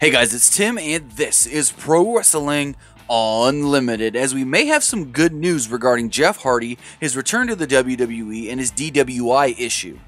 Hey guys, it's Tim and this is Pro Wrestling Unlimited, as we may have some good news regarding Jeff Hardy, his return to the WWE, and his DWI issue.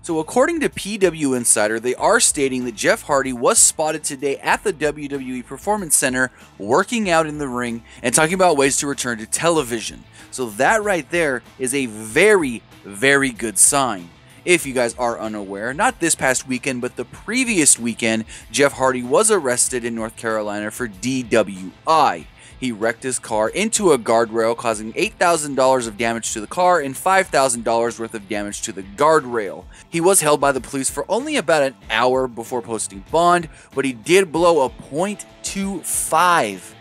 So according to PW Insider, they are stating that Jeff Hardy was spotted today at the WWE Performance Center working out in the ring and talking about ways to return to television. So that right there is a very, very good sign. If you guys are unaware, not this past weekend, but the previous weekend, Jeff Hardy was arrested in North Carolina for DWI. He wrecked his car into a guardrail, causing $8,000 of damage to the car and $5,000 worth of damage to the guardrail. He was held by the police for only about an hour before posting bond, but he did blow a .25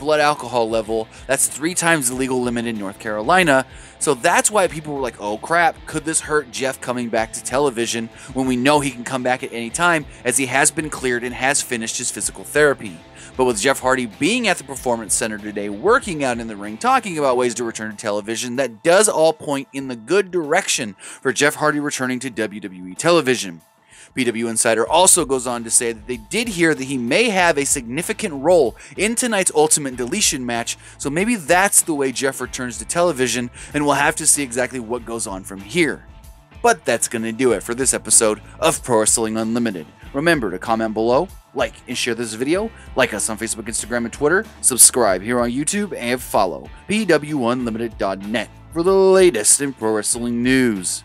blood alcohol level. That's 3 times the legal limit in North Carolina. So that's why people were like, oh crap, could this hurt Jeff coming back to television, when we know he can come back at any time, as he has been cleared and has finished his physical therapy. But with Jeff Hardy being at the Performance Center today, working out in the ring, talking about ways to return to television, that does all point in the good direction for Jeff Hardy returning to WWE television. PW Insider also goes on to say that they did hear that he may have a significant role in tonight's Ultimate Deletion match, so maybe that's the way Jeff returns to television, and we'll have to see exactly what goes on from here. But that's going to do it for this episode of Pro Wrestling Unlimited. Remember to comment below, like and share this video, like us on Facebook, Instagram, and Twitter, subscribe here on YouTube, and follow PWUnlimited.net for the latest in pro wrestling news.